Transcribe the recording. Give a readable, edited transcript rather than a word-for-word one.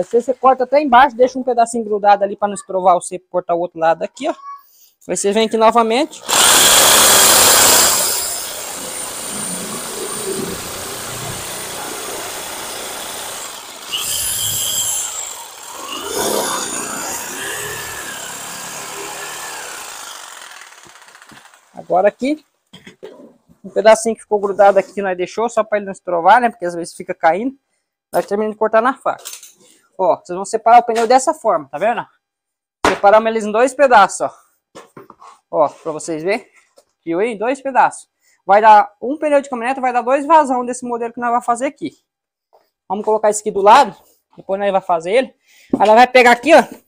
Às vezes você corta até embaixo, deixa um pedacinho grudado ali para não esprovar o seco, cortar o outro lado aqui, ó. Aí você vem aqui novamente. Agora aqui, um pedacinho que ficou grudado aqui que nós deixou, só para ele não estrovar, né? Porque às vezes fica caindo. Nós terminamos de cortar na faca. Ó, vocês vão separar o pneu dessa forma, tá vendo? Separamos eles em dois pedaços, ó. Ó, pra vocês verem. Viu aí? Dois pedaços. Vai dar um pneu de caminhonete, vai dar dois vazão desse modelo que nós vamos fazer aqui. Vamos colocar esse aqui do lado. Depois nós vamos fazer ele. Aí nós vamos pegar aqui, ó.